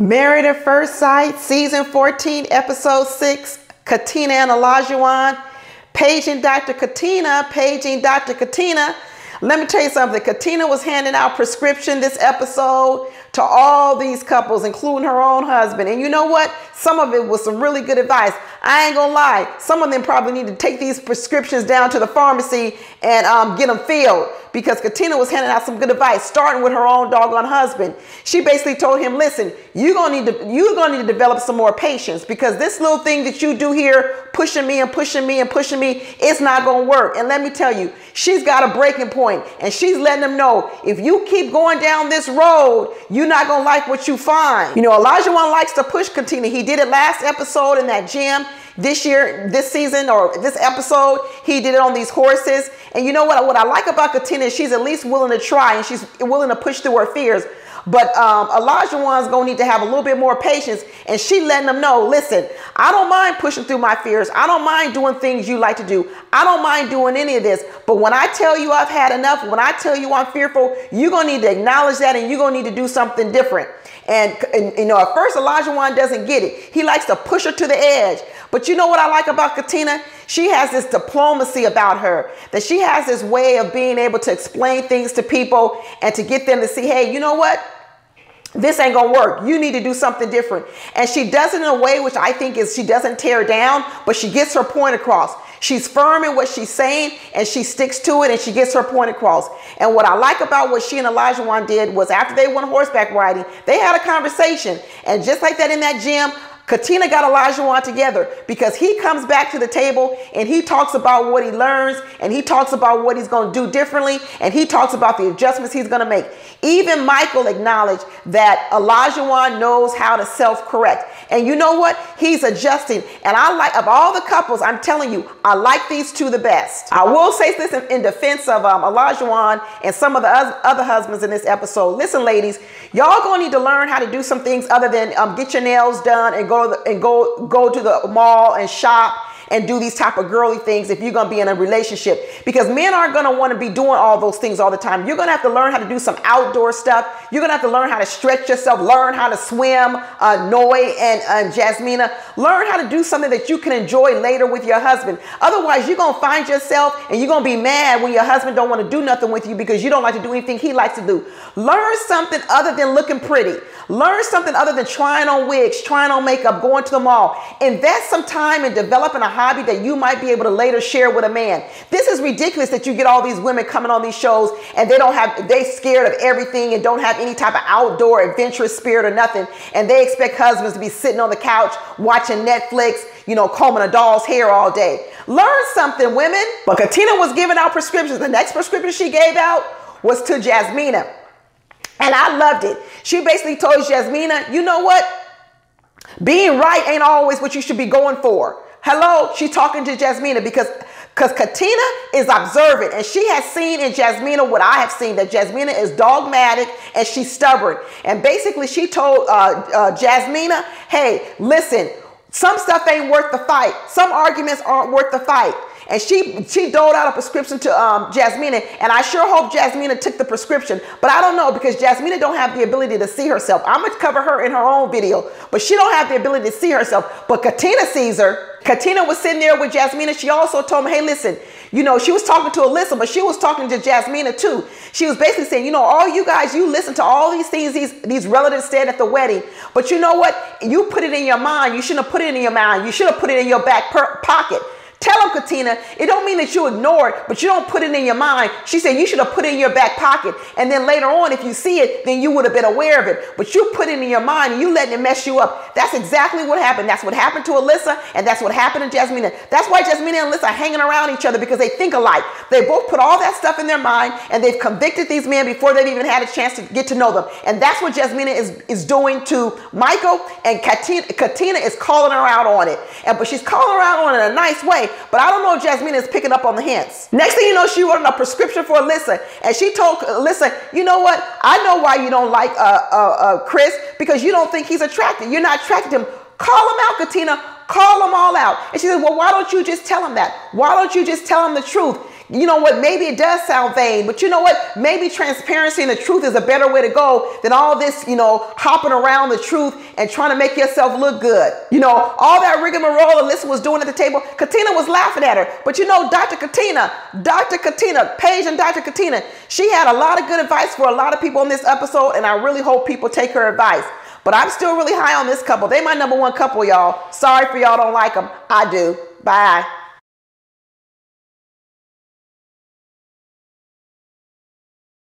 Married at First Sight, Season 14, Episode 6, Katina and Olajuwon. Paging Dr. Katina. Let me tell you something. Katina was handing out prescription this episode to all these couples, including her own husband. And you know what? Some of it was some really good advice. I ain't gonna lie. Some of them probably need to take these prescriptions down to the pharmacy and get them filled, because Katina was handing out some good advice, starting with her own doggone husband. She basically told him, listen, you're gonna need to develop some more patience, because this little thing that you do here, pushing me, it's not gonna work. And let me tell you, she's got a breaking point, and she's letting them know, if you keep going down this road, you're not gonna like what you find. You know, Olajuwon likes to push Katina. He did it last episode in that gym. This episode, he did it on these horses. And you know what I like about Katina is she's at least willing to try, and she's willing to push through her fears. But Olajuwon's going to need to have a little bit more patience. And she letting them know, listen, I don't mind pushing through my fears. I don't mind doing things you like to do. I don't mind doing any of this. But when I tell you I've had enough, when I tell you I'm fearful, you're going to need to acknowledge that, and you're going to need to do something different. And you know, at first Olajuwon doesn't get it. He likes to push her to the edge. But you know what I like about Katina? She has this diplomacy about her, that she has this way of being able to explain things to people and to get them to see, hey, you know what? This ain't gonna work. You need to do something different. And she does it in a way which I think is, she doesn't tear down, but she gets her point across. She's firm in what she's saying, and she sticks to it, and she gets her point across. And what I like about what she and Olajuwon did was, after they went horseback riding, they had a conversation. And just like that in that gym, Katina got Olajuwon together, because he comes back to the table and he talks about what he learns, and he talks about what he's going to do differently, and he talks about the adjustments he's going to make. Even Michael acknowledged that Olajuwon knows how to self-correct. And you know what? He's adjusting. And I like, of all the couples, I'm telling you, I like these two the best. I will say this in defense of Olajuwon and some of the other husbands in this episode. Listen, ladies, y'all going to need to learn how to do some things other than get your nails done and go to the mall and shop and do these type of girly things if you're going to be in a relationship, because men aren't going to want to be doing all those things all the time. You're going to have to learn how to do some outdoor stuff. You're going to have to learn how to stretch yourself, learn how to swim, Nhoi and Jasmina. Learn how to do something that you can enjoy later with your husband. Otherwise, you're going to find yourself and you're going to be mad when your husband don't want to do nothing with you because you don't like to do anything he likes to do. Learn something other than looking pretty. Learn something other than trying on wigs, trying on makeup, going to the mall. Invest some time in developing a hobby that you might be able to later share with a man. This is ridiculous that you get all these women coming on these shows and they scared of everything and don't have any type of outdoor adventurous spirit or nothing. And they expect husbands to be sitting on the couch watching Netflix, you know, combing a doll's hair all day. Learn something, women. But Katina was giving out prescriptions. The next prescription she gave out was to Jasmina. And I loved it. She basically told Jasmina, you know what? Being right ain't always what you should be going for. Hello, she's talking to Jasmina because Katina is observant, and she has seen in Jasmina what I have seen, that Jasmina is dogmatic and she's stubborn. And basically she told Jasmina, hey, listen, some stuff ain't worth the fight. Some arguments aren't worth the fight. And she doled out a prescription to Jasmina, and I sure hope Jasmina took the prescription, but I don't know, because Jasmina don't have the ability to see herself. I'm going to cover her in her own video, but she don't have the ability to see herself, but Katina sees her. Katina was sitting there with Jasmina. She also told me, hey, listen, you know, she was talking to Alyssa, but she was talking to Jasmina too. She was basically saying, you know, all you guys, you listen to all these things these relatives said at the wedding, but you know what? You put it in your mind. You shouldn't have put it in your mind. You should have put it in your back pocket. Tell them, Katina, it don't mean that you ignore it, but you don't put it in your mind. She said you should have put it in your back pocket. And then later on, if you see it, then you would have been aware of it. But you put it in your mind and you letting it mess you up. That's exactly what happened. That's what happened to Alyssa, and that's what happened to Jasmina. That's why Jasmina and Alyssa are hanging around each other, because they think alike. They both put all that stuff in their mind, and they've convicted these men before they've even had a chance to get to know them. And that's what Jasmina is doing to Michael, and Katina is calling her out on it. But she's calling her out on it in a nice way. But I don't know if Jasmina is picking up on the hints. Next thing you know, she wrote a prescription for Alyssa, and she told Alyssa, you know what? I know why you don't like Chris, because you don't think he's attractive. You're not attracted to him. Call him out, Katina. Call them all out. And she said, well, why don't you just tell him that? Why don't you just tell him the truth? you know what, maybe it does sound vain, but you know what, maybe transparency and the truth is a better way to go than all this, you know, hopping around the truth and trying to make yourself look good. You know, all that rigmarole Alyssa was doing at the table, Katina was laughing at her. But you know, Dr. Katina, Paige and Dr. Katina, she had a lot of good advice for a lot of people in this episode, and I really hope people take her advice. But I'm still really high on this couple. They my number one couple, y'all. Sorry for y'all don't like them. I do. Bye.